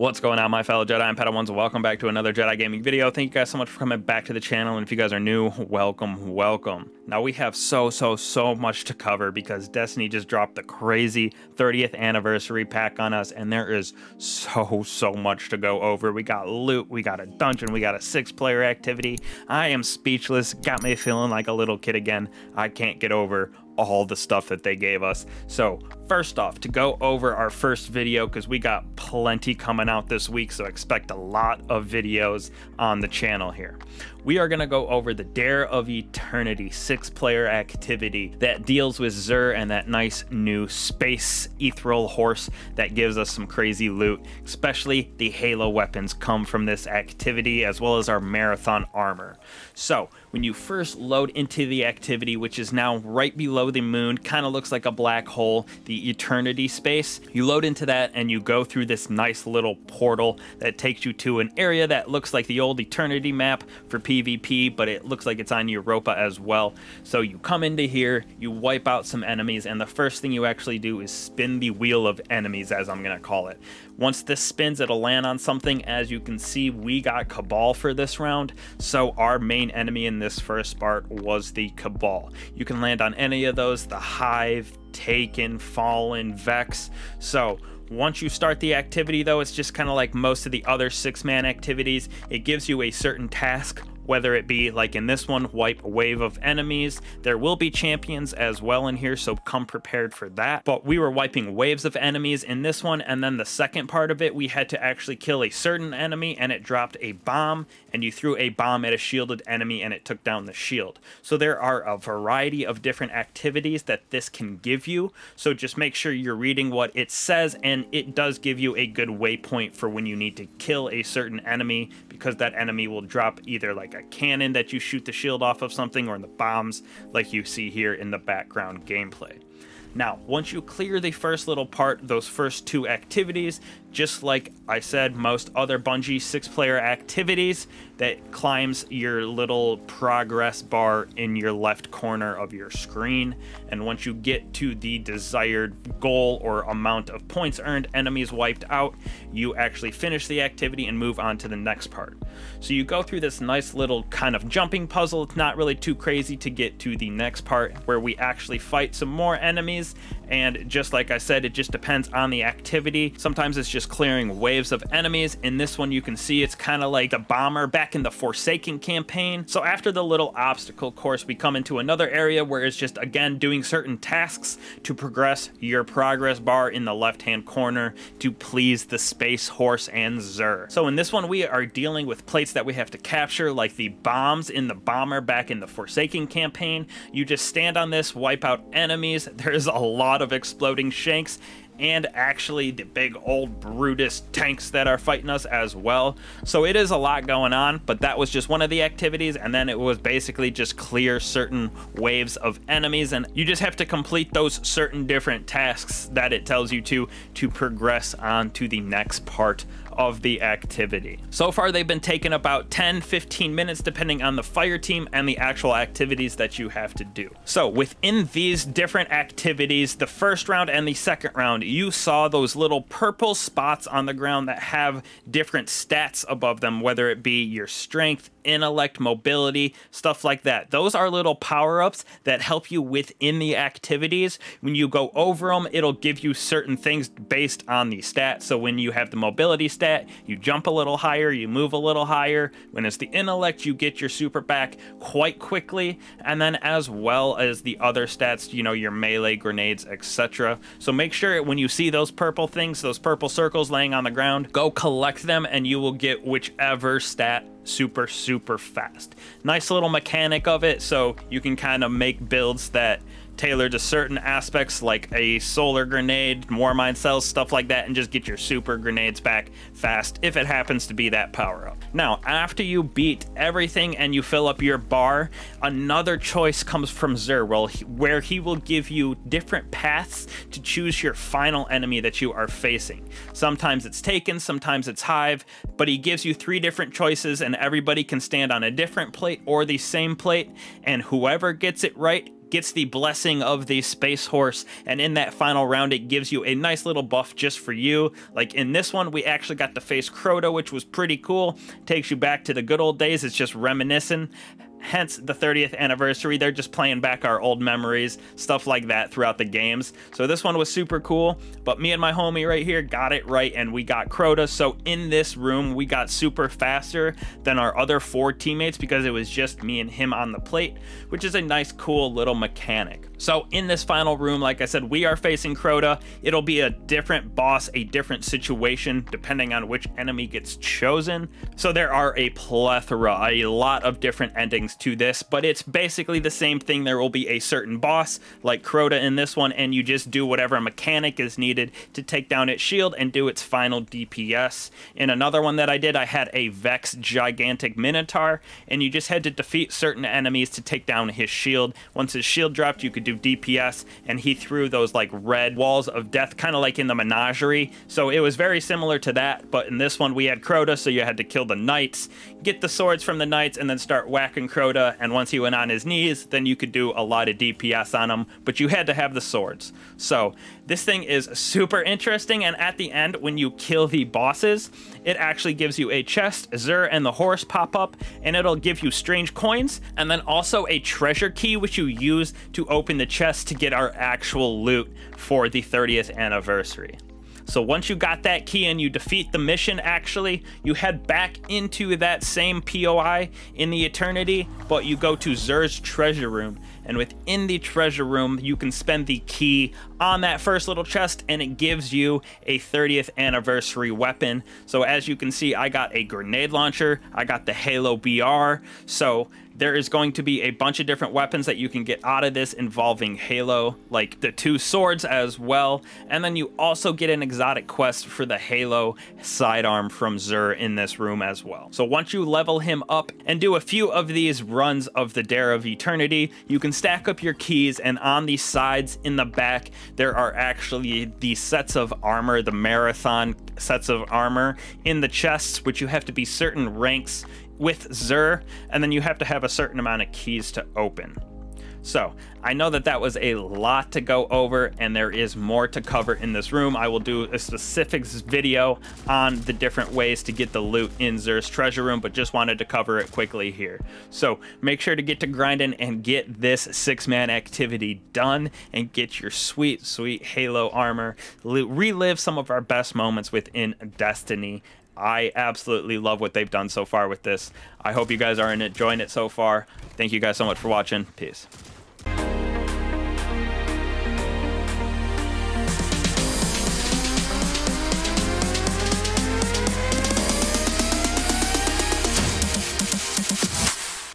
What's going on, my fellow Jedi and Padawans? Welcome back to another Jedi Gaming video. Thank you guys so much for coming back to the channel, and if you guys are new, welcome, welcome. Now we have so much to cover because Destiny just dropped the crazy 30th anniversary pack on us, and there is so much to go over. We got loot, we got a dungeon, we got a 6-player activity. I am speechless, got me feeling like a little kid again. I can't get over all the stuff that they gave us. So first off, to go over our first video, because we got plenty coming out this week, so expect a lot of videos on the channel here. We are going to go over the Dares of Eternity 6-player activity that deals with Xur and that nice new space ethereal horse that gives us some crazy loot. Especially the Halo weapons come from this activity, as well as our marathon armor. So when you first load into the activity, which is now right below the moon, kind of looks like a black hole, the eternity space, you load into that and you go through this nice little portal that takes you to an area that looks like the old eternity map for PvP, but it looks like it's on Europa as well. So you come into here, you wipe out some enemies, and the first thing you actually do is spin the wheel of enemies, as I'm gonna call it. Once this spins, it'll land on something. As you can see, we got Cabal for this round, so our main enemy in this first part was the Cabal. You can land on any of those: the Hive, Taken, Fallen, Vex. So once you start the activity, though, it's just kind of like most of the other 6-man activities. It gives you a certain task, whether it be like in this one, wipe a wave of enemies. There will be champions as well in here, so come prepared for that. But we were wiping waves of enemies in this one, and then the second part of it, we had to actually kill a certain enemy, and it dropped a bomb, and you threw a bomb at a shielded enemy and it took down the shield. So there are a variety of different activities that this can give you, so just make sure you're reading what it says, and it does give you a good waypoint for when you need to kill a certain enemy, because that enemy will drop either like a cannon that you shoot the shield off of something, or in the bombs like you see here in the background gameplay. Now, once you clear the first little part, those first two activities, just like I said, most other Bungie 6-player activities, that climbs your little progress bar in your left corner of your screen. And once you get to the desired goal or amount of points earned, enemies wiped out, you actually finish the activity and move on to the next part. So you go through this nice little kind of jumping puzzle. It's not really too crazy to get to the next part, where we actually fight some more enemies. And just like I said, it just depends on the activity. Sometimes it's just clearing waves of enemies. In this one, you can see it's kind of like the bomber back in the Forsaken campaign. So after the little obstacle course, we come into another area where it's just, again, doing certain tasks to progress your progress bar in the left-hand corner to please the space horse and Xur. So in this one, we are dealing with plates that we have to capture, like the bombs in the bomber back in the Forsaken campaign. You just stand on this, wipe out enemies. There's a lot of exploding shanks, and actually the big old Brutus tanks that are fighting us as well. So it is a lot going on, but that was just one of the activities. And then it was basically just clear certain waves of enemies, and you just have to complete those certain different tasks that it tells you to progress on to the next part of the activity. So far they've been taking about 10-15 minutes, depending on the fire team and the actual activities that you have to do. So within these different activities, the first round and the second round, you saw those little purple spots on the ground that have different stats above them, whether it be your strength, intellect, mobility, stuff like that. Those are little power-ups that help you within the activities. When you go over them, it'll give you certain things based on the stats. So when you have the mobility stat, you jump a little higher, you move a little higher. When it's the intellect, you get your super back quite quickly, and then as well as the other stats, you know, your melee, grenades, etc. So make sure when you see those purple things, those purple circles laying on the ground, go collect them and you will get whichever stat super fast. Nice little mechanic of it, so you can kind of make builds that tailored to certain aspects, like a solar grenade, Warmind cells, stuff like that, and just get your super grenades back fast if it happens to be that power up. Now, after you beat everything and you fill up your bar, another choice comes from Xur, where he will give you different paths to choose your final enemy that you are facing. Sometimes it's Taken, sometimes it's Hive, but he gives you 3 different choices, and everybody can stand on a different plate or the same plate, and whoever gets it right gets the blessing of the space horse, and in that final round it gives you a nice little buff just for you. Like in this one we actually got to face Crota, which was pretty cool. Takes you back to the good old days. It's just reminiscing. Hence the 30th anniversary, they're just playing back our old memories, stuff like that throughout the games. So this one was super cool, but me and my homie right here got it right and we got Crota. So in this room we got super faster than our other four teammates because it was just me and him on the plate, which is a nice cool little mechanic. So in this final room, like I said, we are facing Crota. It'll be a different boss, a different situation depending on which enemy gets chosen. So there are a plethora, a lot of different endings to this, but it's basically the same thing. There will be a certain boss like Crota in this one, and you just do whatever mechanic is needed to take down its shield and do its final DPS. In another one that I did, I had a Vex gigantic Minotaur, and you just had to defeat certain enemies to take down his shield. Once his shield dropped, you could do DPS, and he threw those like red walls of death, kind of like in the Menagerie. So it was very similar to that, but in this one we had Crota, so you had to kill the knights, get the swords from the knights, and then start whacking Crota, and once he went on his knees then you could do a lot of DPS on him, but you had to have the swords. So this thing is super interesting, and at the end when you kill the bosses it actually gives you a chest. Xur and the horse pop up and it'll give you strange coins and then also a treasure key which you use to open the chest to get our actual loot for the 30th anniversary. So once you got that key and you defeat the mission, actually, you head back into that same POI in the Eternity, but you go to Xur's treasure room. And within the treasure room, you can spend the key on that first little chest and it gives you a 30th anniversary weapon. So as you can see, I got a grenade launcher, I got the Halo BR. So there is going to be a bunch of different weapons that you can get out of this involving Halo, like the two swords as well. And then you also get an exotic quest for the Halo sidearm from Xur in this room as well. So once you level him up and do a few of these runs of the Dares of Eternity, you can stack up your keys, and on the sides in the back there are actually the sets of armor, the marathon sets of armor in the chests, which you have to be certain ranks with Xur, and then you have to have a certain amount of keys to open. So I know that that was a lot to go over, and there is more to cover in this room. I will do a specific video on the different ways to get the loot in Xur's treasure room, but just wanted to cover it quickly here. So make sure to get to grinding and get this 6-man activity done and get your sweet, sweet Halo armor. Relive some of our best moments within Destiny. I absolutely love what they've done so far with this. I hope you guys are enjoying it so far. Thank you guys so much for watching. Peace.